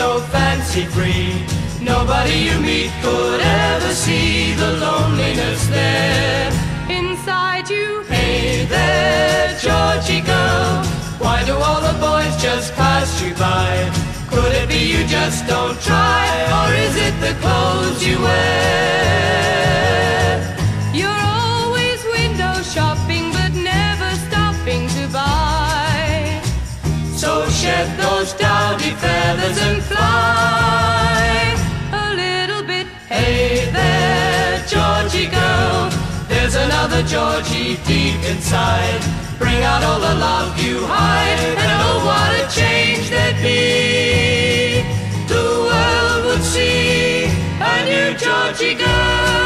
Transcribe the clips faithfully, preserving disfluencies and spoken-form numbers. so fancy-free. Nobody you meet could ever see the loneliness there inside you. Hey there, Georgy girl, why do all the boys just pass you by? Could it be you just don't try, or is it the clothes you wear? You're always window shopping, but never stopping to buy. So shed those dowdy feathers and fly a little bit. Hey there, Georgy girl, there's another Georgy deep inside. Bring out all the love you hide, and oh, what a change there'd be. The world would see a new Georgy girl.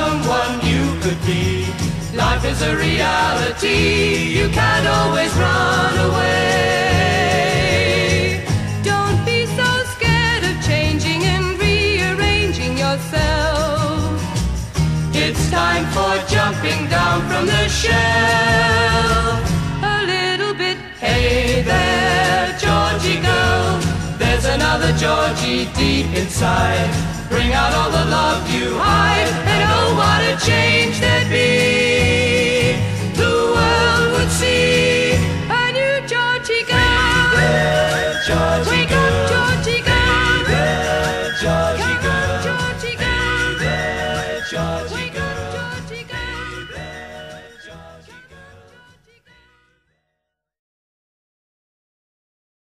Someone you could be. Life is a reality, you can't always run away. Don't be so scared of changing and rearranging yourself. It's time for jumping down from the shell a little bit. Hey there, Georgy girl, there's another Georgy deep inside. Bring out all the love you hide, and oh, what a change there'd be. The world would see a new Georgy girl. Hey there, Georgy.